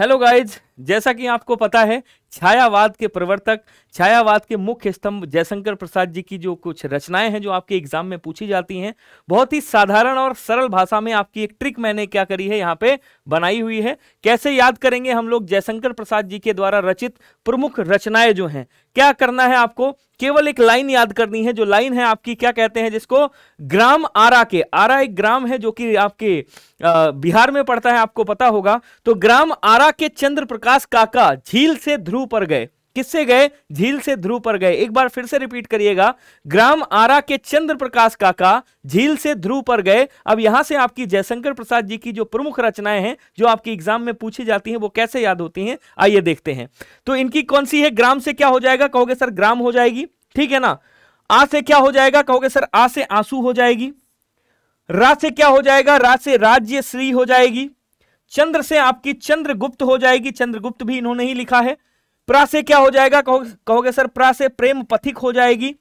Hello guys, जैसा कि आपको पता है छायावाद के प्रवर्तक, छायावाद के मुख्य स्तंभ जयशंकर प्रसाद जी की जो कुछ रचनाएं हैं जो आपके एग्जाम में पूछी जाती हैं, बहुत ही साधारण और सरल भाषा में आपकी एक ट्रिक मैंने क्या करी है यहाँ पे बनाई हुई है। कैसे याद करेंगे हम लोग जयशंकर प्रसाद जी के द्वारा रचित प्रमुख रचनाएं जो हैं, क्या करना है आपको? केवल एक लाइन याद करनी है। जो लाइन है आपकी, क्या कहते हैं जिसको, ग्राम आरा के, आरा एक ग्राम है जो कि आपके बिहार में पड़ता है, आपको पता होगा। तो ग्राम आरा के चंद्र प्रकाश काका झील से ध्रुव पर गए। किससे गए? झील से ध्रुव पर गए। एक बार फिर से रिपीट करिएगा, ग्राम आरा के चंद्र प्रकाश काका झील से ध्रुव पर गए। अब यहां से आपकी जयशंकर प्रसाद जी की जो प्रमुख रचनाएं हैं जो आपके एग्जाम में पूछी जाती हैं वो कैसे याद होती हैं, आइए देखते हैं। तो इनकी कौन सी है? ग्राम से क्या हो जाएगा, कहोगे सर ग्राम हो जाएगी, ठीक है ना। आ से क्या हो जाएगा, कहोगे सर आ से आंसू हो जाएगी। रा से क्या हो जाएगा, रा से राज्यश्री हो जाएगी। चंद्र से आपकी चंद्रगुप्त हो जाएगी, चंद्रगुप्त भी इन्होंने ही लिखा है। प्रा से क्या हो जाएगा, कहोगे सर प्रा से प्रेमपथिक हो जाएगी।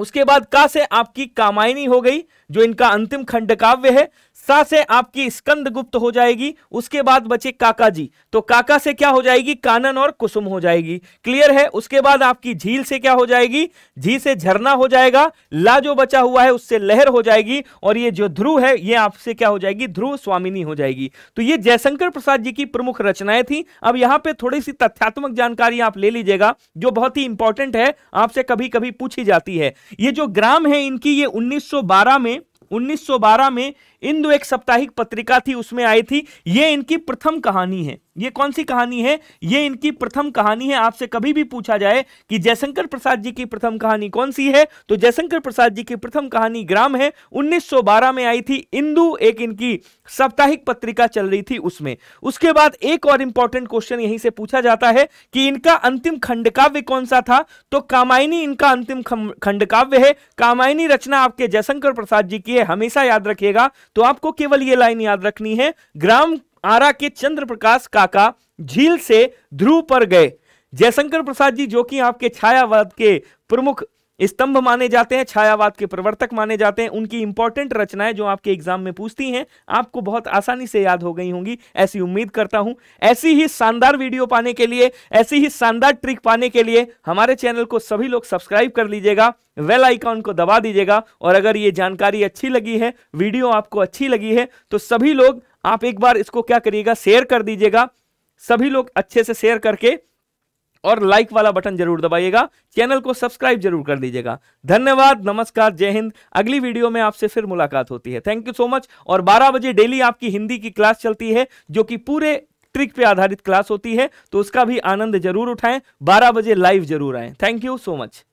उसके बाद का से आपकी कामायनी हो गई जो इनका अंतिम खंडकाव्य है। सा से आपकी स्कंदगुप्त हो जाएगी। उसके बाद बचे काका जी, तो काका से क्या हो जाएगी, कानन और कुसुम हो जाएगी, क्लियर है। उसके बाद आपकी झील से क्या हो जाएगी, झील से झरना हो जाएगा। ला जो बचा हुआ है उससे लहर हो जाएगी। और ये जो ध्रुव है ये आपसे क्या हो जाएगी, ध्रुव स्वामिनी हो जाएगी। तो ये जयशंकर प्रसाद जी की प्रमुख रचनाएं थी। अब यहाँ पे थोड़ी सी तथ्यात्मक जानकारी आप ले लीजिएगा जो बहुत ही इंपॉर्टेंट है, आपसे कभी कभी पूछी जाती है। ये जो ग्राम है इनकी, ये 1912 में इंदु एक साप्ताहिक पत्रिका थी उसमें आई थी। ये इनकी प्रथम कहानी है। ये कौन सी कहानी है? ये इनकी प्रथम कहानी है। आपसे कभी भी पूछा जाए कि जयशंकर प्रसाद जी की प्रथम कहानी कौन सी है, तो जयशंकर प्रसाद जी की प्रथम कहानी ग्राम है। 1912 में आई थी इंदु, एक इनकी साप्ताहिक पत्रिका चल रही थी उसमें। उसके बाद एक और इंपॉर्टेंट क्वेश्चन यहीं से पूछा जाता है कि इनका अंतिम खंडकाव्य कौन सा था, तो कामायनी इनका अंतिम खंडकाव्य है। कामायनी रचना आपके जयशंकर प्रसाद जी की है, हमेशा याद रखिएगा। तो आपको केवल ये लाइन याद रखनी है, ग्राम आरा के चंद्रप्रकाश काका झील से ध्रुव पर गए। जयशंकर प्रसाद जी जो कि आपके छायावाद के प्रमुख स्तंभ माने जाते हैं, छायावाद के प्रवर्तक माने जाते हैं, उनकी इंपॉर्टेंट रचनाएं जो आपके एग्जाम में पूछती हैं आपको बहुत आसानी से याद हो गई होंगी, ऐसी उम्मीद करता हूं। ऐसी ही शानदार वीडियो पाने के लिए, ऐसी ही शानदार ट्रिक पाने के लिए हमारे चैनल को सभी लोग सब्सक्राइब कर लीजिएगा, वेल आइकॉन को दबा दीजिएगा। और अगर ये जानकारी अच्छी लगी है, वीडियो आपको अच्छी लगी है, तो सभी लोग आप एक बार इसको क्या करिएगा, शेयर कर दीजिएगा। सभी लोग अच्छे से शेयर करके और लाइक वाला बटन जरूर दबाइएगा, चैनल को सब्सक्राइब जरूर कर दीजिएगा। धन्यवाद, नमस्कार, जय हिंद। अगली वीडियो में आपसे फिर मुलाकात होती है। Thank you so much. और 12 बजे डेली आपकी हिंदी की क्लास चलती है जो कि पूरे ट्रिक पे आधारित क्लास होती है, तो उसका भी आनंद जरूर उठाएं। 12 बजे लाइव जरूर आएं। Thank you so much.